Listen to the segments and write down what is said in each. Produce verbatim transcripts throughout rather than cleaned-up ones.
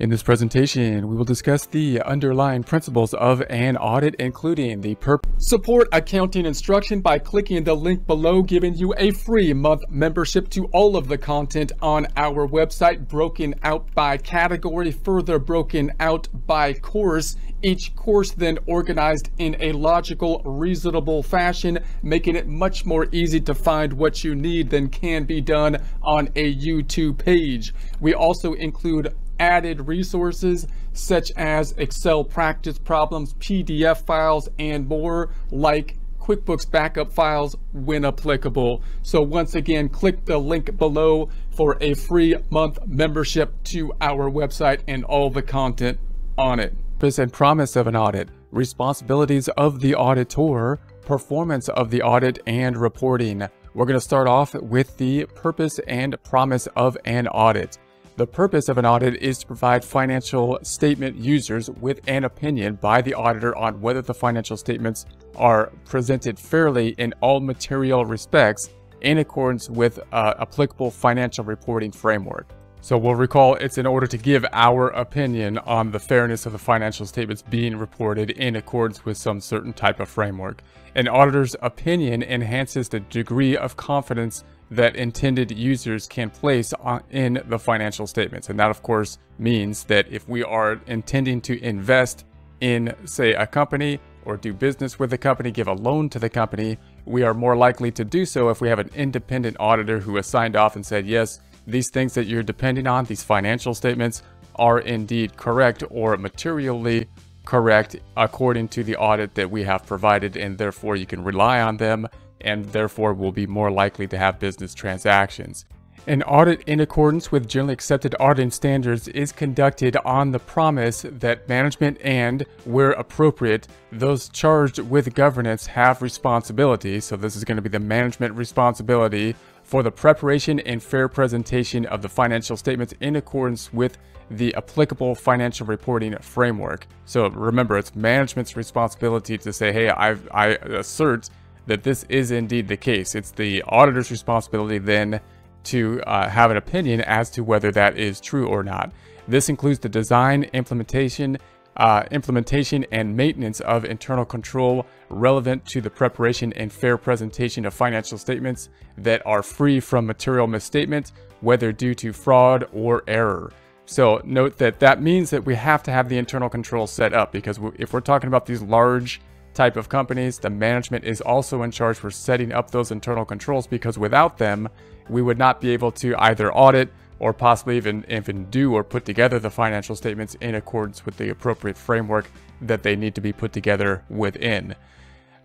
In this presentation, we will discuss the underlying principles of an audit, including the purpose. Support accounting instruction by clicking the link below, giving you a free month membership to all of the content on our website, broken out by category, further broken out by course. Each course then organized in a logical, reasonable fashion, making it much more easy to find what you need than can be done on a YouTube page. We also include added resources such as Excel practice problems, P D F files, and more, like QuickBooks backup files when applicable. So once again, click the link below for a free month membership to our website and all the content on it. Purpose and promise of an audit, responsibilities of the auditor, performance of the audit, and reporting. We're going to start off with the purpose and promise of an audit. The purpose of an audit is to provide financial statement users with an opinion by the auditor on whether the financial statements are presented fairly in all material respects in accordance with uh, applicable financial reporting framework. So we'll recall it's in order to give our opinion on the fairness of the financial statements being reported in accordance with some certain type of framework. An auditor's opinion enhances the degree of confidence that intended users can place on, in the financial statements. And that, of course, means that if we are intending to invest in, say, a company or do business with a company, give a loan to the company, we are more likely to do so if we have an independent auditor who has signed off and said, yes, these things that you're depending on, these financial statements, are indeed correct or materially correct according to the audit that we have provided, and therefore you can rely on them, and therefore will be more likely to have business transactions. An audit in accordance with generally accepted auditing standards is conducted on the promise that management and, where appropriate, those charged with governance have responsibility. So this is going to be the management responsibility for the preparation and fair presentation of the financial statements in accordance with the applicable financial reporting framework. So remember, it's management's responsibility to say, hey, I've, I assert that this is indeed the case. It's the auditor's responsibility then to uh, have an opinion as to whether that is true or not. This includes the design, implementation, uh, implementation and maintenance of internal control relevant to the preparation and fair presentation of financial statements that are free from material misstatement, whether due to fraud or error. So note that that means that we have to have the internal control set up, because if we're talking about these large type of companies, the management is also in charge for setting up those internal controls, because without them, we would not be able to either audit or possibly even, even do or put together the financial statements in accordance with the appropriate framework that they need to be put together within.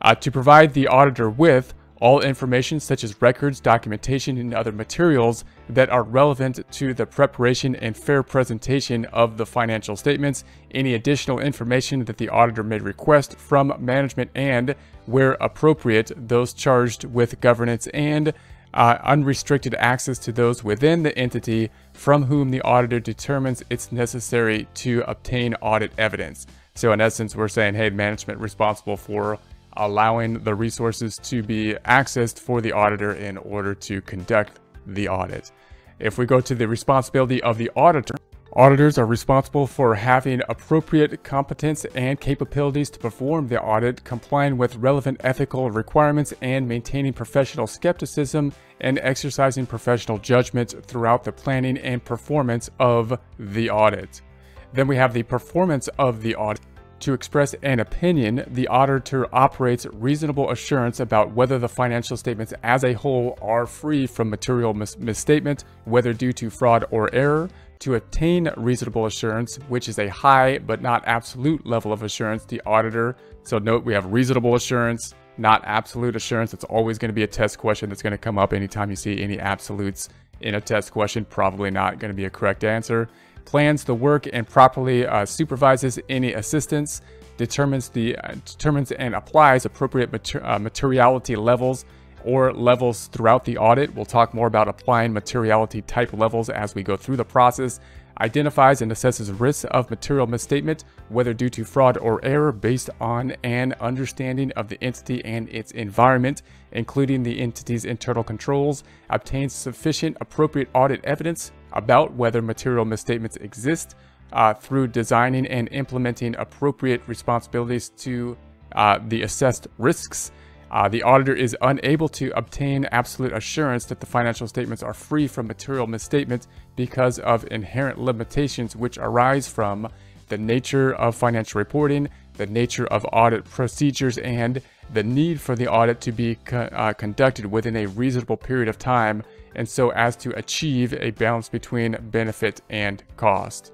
Uh, to provide the auditor with all information such as records, documentation, and other materials that are relevant to the preparation and fair presentation of the financial statements, any additional information that the auditor may request from management and, where appropriate, those charged with governance, and uh, unrestricted access to those within the entity from whom the auditor determines it's necessary to obtain audit evidence. So in essence, we're saying, hey, management responsible for allowing the resources to be accessed for the auditor in order to conduct the audit. If we go to the responsibility of the auditor, auditors are responsible for having appropriate competence and capabilities to perform the audit, complying with relevant ethical requirements, and maintaining professional skepticism and exercising professional judgment throughout the planning and performance of the audit. Then we have the performance of the audit. To express an opinion, the auditor operates reasonable assurance about whether the financial statements as a whole are free from material mis misstatement, whether due to fraud or error. To attain reasonable assurance, which is a high but not absolute level of assurance, the auditor, so note we have reasonable assurance, not absolute assurance. It's always going to be a test question that's going to come up anytime you see any absolutes in a test question, probably not going to be a correct answer. Plans the work and properly uh, supervises any assistance, determines the uh, determines and applies appropriate mater uh, materiality levels or levels throughout the audit. We'll talk more about applying materiality type levels as we go through the process. Identifies and assesses risks of material misstatement, whether due to fraud or error, based on an understanding of the entity and its environment, including the entity's internal controls. Obtains sufficient appropriate audit evidence about whether material misstatements exist, uh, through designing and implementing appropriate responsibilities to uh, the assessed risks. Uh, the auditor is unable to obtain absolute assurance that the financial statements are free from material misstatements because of inherent limitations which arise from the nature of financial reporting, the nature of audit procedures, and the need for the audit to be co uh, conducted within a reasonable period of time, and so as to achieve a balance between benefit and cost.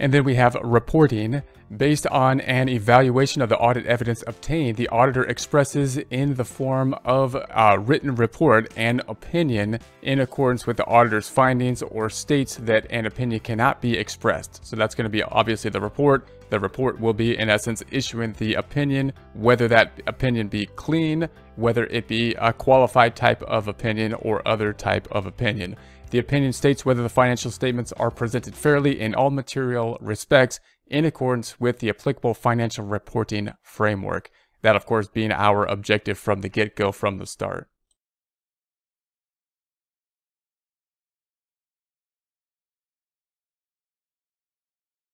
And then we have reporting. Based on an evaluation of the audit evidence obtained, the auditor expresses in the form of a written report an opinion in accordance with the auditor's findings, or states that an opinion cannot be expressed. So that's going to be obviously the report. The report will be, in essence, issuing the opinion, whether that opinion be clean, whether it be a qualified type of opinion or other type of opinion. The opinion states whether the financial statements are presented fairly in all material respects in accordance with the applicable financial reporting framework. That, of course, being our objective from the get-go, from the start.